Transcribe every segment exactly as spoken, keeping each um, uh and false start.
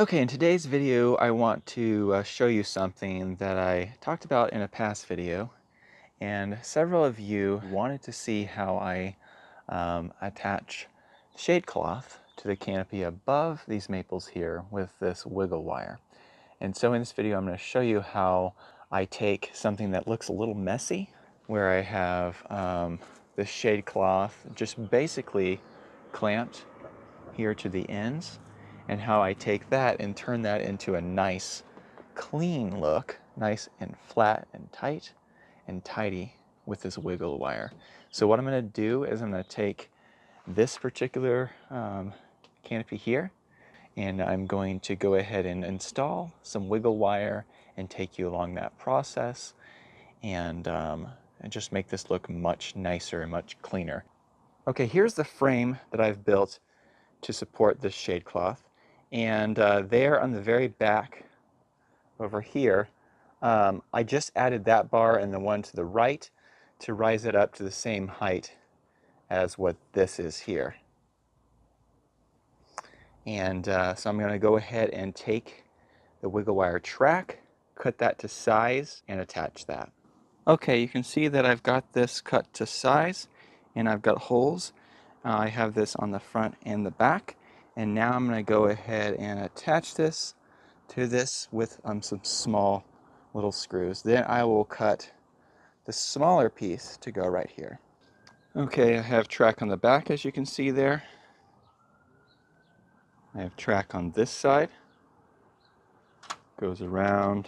Okay, in today's video, I want to uh, show you something that I talked about in a past video, and several of you wanted to see how I um, attach shade cloth to the canopy above these maples here with this wiggle wire. And so in this video, I'm going to show you how I take something that looks a little messy, where I have um, the shade cloth just basically clamped here to the ends, and how I take that and turn that into a nice, clean look, nice and flat and tight and tidy with this wiggle wire. So what I'm gonna do is I'm gonna take this particular um, canopy here, and I'm going to go ahead and install some wiggle wire and take you along that process and, um, and just make this look much nicer and much cleaner. Okay, here's the frame that I've built to support this shade cloth. And uh, there on the very back over here, um, I just added that bar and the one to the right to rise it up to the same height as what this is here. And uh, so I'm going to go ahead and take the wiggle wire track, cut that to size, and attach that. Okay, you can see that I've got this cut to size, and I've got holes. Uh, I have this on the front and the back. And now I'm going to go ahead and attach this to this with um, some small little screws. Then I will cut the smaller piece to go right here. Okay, I have track on the back, as you can see there. I have track on this side. Goes around.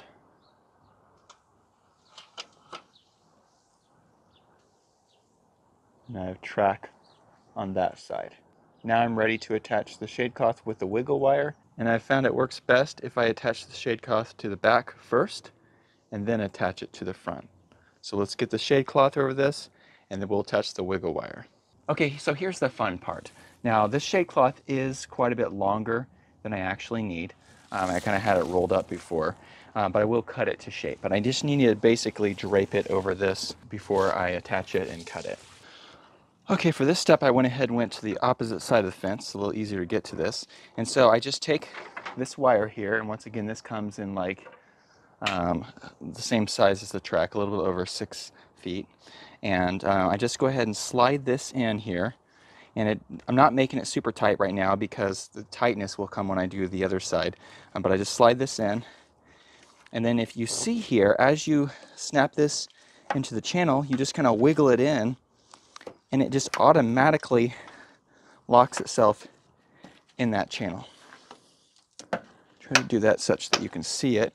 And I have track on that side. Now I'm ready to attach the shade cloth with the wiggle wire, and I found it works best if I attach the shade cloth to the back first and then attach it to the front. So let's get the shade cloth over this, and then we'll attach the wiggle wire. Okay, so here's the fun part. Now this shade cloth is quite a bit longer than I actually need. Um, I kind of had it rolled up before, uh, but I will cut it to shape. But I just need to basically drape it over this before I attach it and cut it. Okay, for this step, I went ahead and went to the opposite side of the fence, a little easier to get to this. And so I just take this wire here, and once again, this comes in like um, the same size as the track, a little bit over six feet. And uh, I just go ahead and slide this in here. And it, I'm not making it super tight right now because the tightness will come when I do the other side. Um, but I just slide this in. And then if you see here, as you snap this into the channel, you just kind of wiggle it in, and it just automatically locks itself in that channel. Try to do that such that you can see it.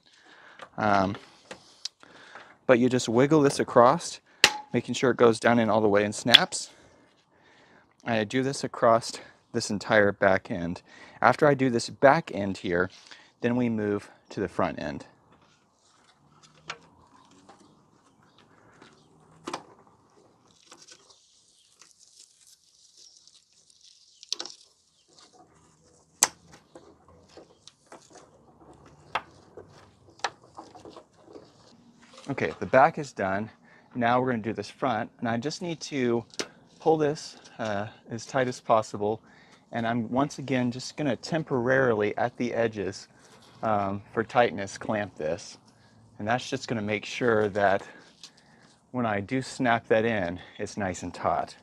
Um, but you just wiggle this across, making sure it goes down in all the way and snaps. And I do this across this entire back end. After I do this back end here, then we move to the front end. Okay, the back is done. Now we're going to do this front, and I just need to pull this uh, as tight as possible. And I'm once again just going to temporarily at the edges um, for tightness clamp this, and that's just going to make sure that when I do snap that in, it's nice and taut.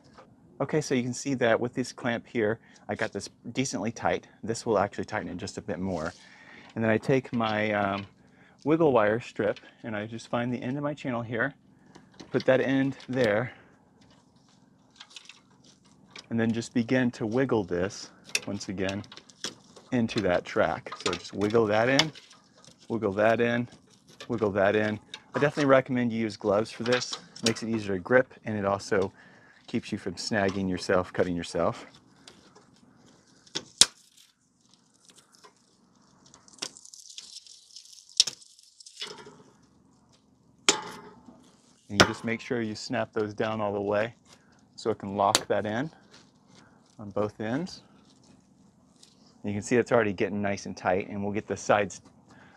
Okay, so you can see that with this clamp here, I got this decently tight. This will actually tighten it just a bit more. And then I take my um, wiggle wire strip, and I just find the end of my channel here, put that end there, and then just begin to wiggle this once again into that track. So just wiggle that in, wiggle that in, wiggle that in. I definitely recommend you use gloves for this. It makes it easier to grip, and it also keeps you from snagging yourself, cutting yourself. And you just make sure you snap those down all the way so it can lock that in on both ends. And you can see it's already getting nice and tight, and we'll get the sides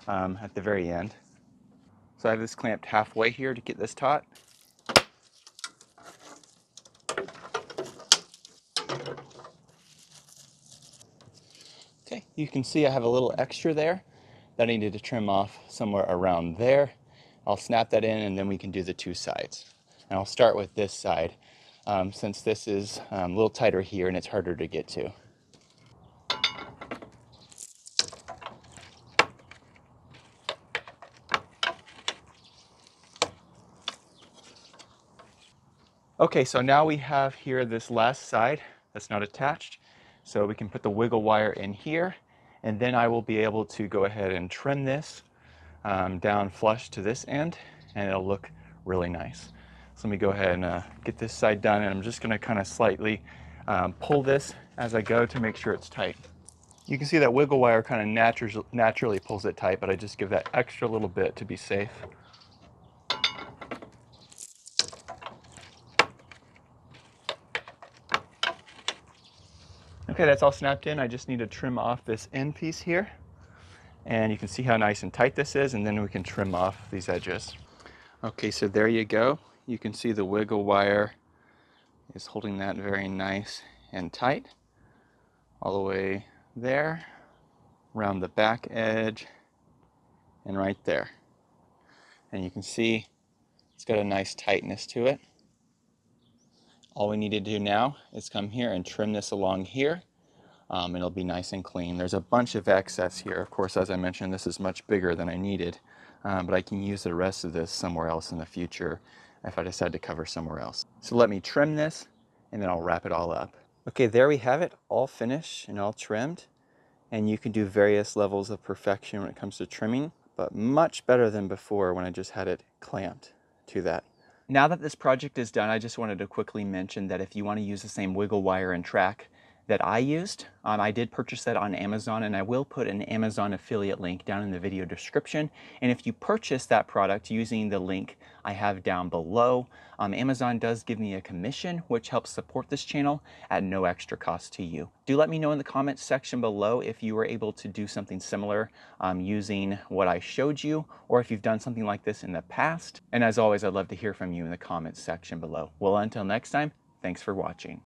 um, at the very end. So I have this clamped halfway here to get this taut. Okay, you can see I have a little extra there that I needed to trim off somewhere around there. I'll snap that in and then we can do the two sides. And I'll start with this side um, since this is um, a little tighter here and it's harder to get to. Okay, so now we have here this last side that's not attached. So we can put the wiggle wire in here and then I will be able to go ahead and trim this um, down flush to this end and it'll look really nice. So let me go ahead and uh, get this side done, and I'm just gonna kind of slightly um, pull this as I go to make sure it's tight. You can see that wiggle wire kind of natu naturally pulls it tight, but I just give that extra little bit to be safe. Okay, that's all snapped in. I just need to trim off this end piece here. And you can see how nice and tight this is, and then we can trim off these edges. Okay, so there you go. You can see the wiggle wire is holding that very nice and tight. All the way there, around the back edge, and right there. And you can see it's got a nice tightness to it. All we need to do now is come here and trim this along here. Um, and it'll be nice and clean. There's a bunch of excess here. Of course, as I mentioned, this is much bigger than I needed, um, but I can use the rest of this somewhere else in the future if I decide to cover somewhere else. So let me trim this and then I'll wrap it all up. Okay, there we have it, all finished and all trimmed. And you can do various levels of perfection when it comes to trimming, but much better than before when I just had it clamped to that. Now that this project is done, I just wanted to quickly mention that if you want to use the same wiggle wire and track that I used, um, I did purchase that on Amazon, and I will put an Amazon affiliate link down in the video description. And if you purchase that product using the link I have down below, um, Amazon does give me a commission, which helps support this channel at no extra cost to you. Do let me know in the comments section below if you were able to do something similar um, using what I showed you, or if you've done something like this in the past. And as always, I'd love to hear from you in the comments section below. Well, until next time, thanks for watching.